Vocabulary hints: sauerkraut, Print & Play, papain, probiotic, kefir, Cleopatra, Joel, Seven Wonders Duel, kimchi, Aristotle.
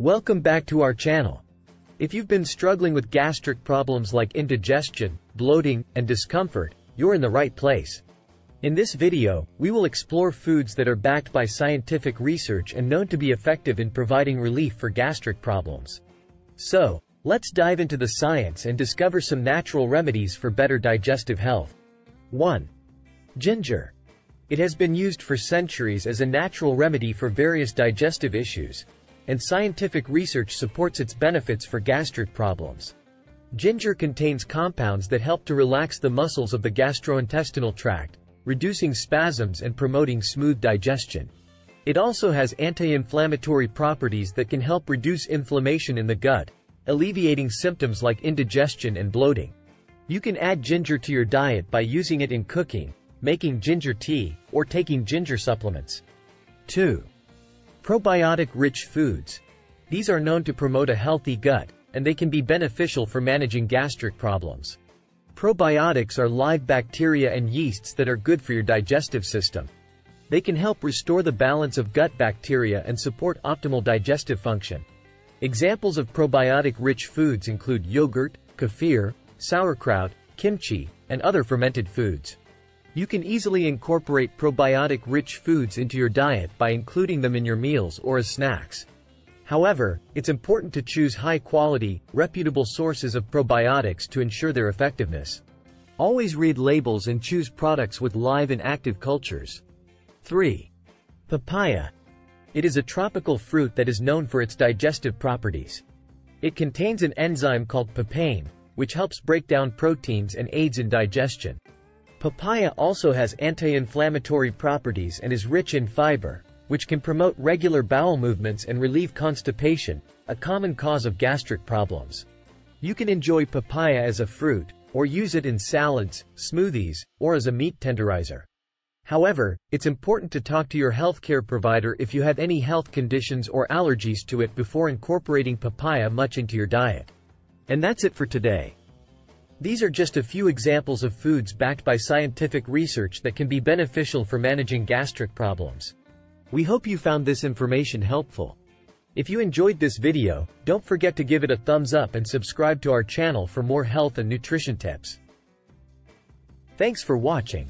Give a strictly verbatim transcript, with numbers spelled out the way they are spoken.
Welcome back to our channel. If you've been struggling with gastric problems like indigestion, bloating, and discomfort, you're in the right place. In this video, we will explore foods that are backed by scientific research and known to be effective in providing relief for gastric problems. So, let's dive into the science and discover some natural remedies for better digestive health. one. Ginger. It has been used for centuries as a natural remedy for various digestive issues, and scientific research supports its benefits for gastric problems. Ginger contains compounds that help to relax the muscles of the gastrointestinal tract, reducing spasms and promoting smooth digestion. It also has anti-inflammatory properties that can help reduce inflammation in the gut, alleviating symptoms like indigestion and bloating. You can add ginger to your diet by using it in cooking, making ginger tea, or taking ginger supplements. two. Probiotic-rich foods. These are known to promote a healthy gut, and they can be beneficial for managing gastric problems. Probiotics are live bacteria and yeasts that are good for your digestive system. They can help restore the balance of gut bacteria and support optimal digestive function. Examples of probiotic-rich foods include yogurt, kefir, sauerkraut, kimchi, and other fermented foods. You can easily incorporate probiotic-rich foods into your diet by including them in your meals or as snacks. However, it's important to choose high-quality, reputable sources of probiotics to ensure their effectiveness. Always read labels and choose products with live and active cultures. three. Papaya. It is a tropical fruit that is known for its digestive properties. It contains an enzyme called papain, which helps break down proteins and aids in digestion. Papaya also has anti-inflammatory properties and is rich in fiber, which can promote regular bowel movements and relieve constipation, a common cause of gastric problems. You can enjoy papaya as a fruit, or use it in salads, smoothies, or as a meat tenderizer. However, it's important to talk to your healthcare provider if you have any health conditions or allergies to it before incorporating papaya much into your diet. And that's it for today. These are just a few examples of foods backed by scientific research that can be beneficial for managing gastric problems. We hope you found this information helpful. If you enjoyed this video, don't forget to give it a thumbs up and subscribe to our channel for more health and nutrition tips. Thanks for watching.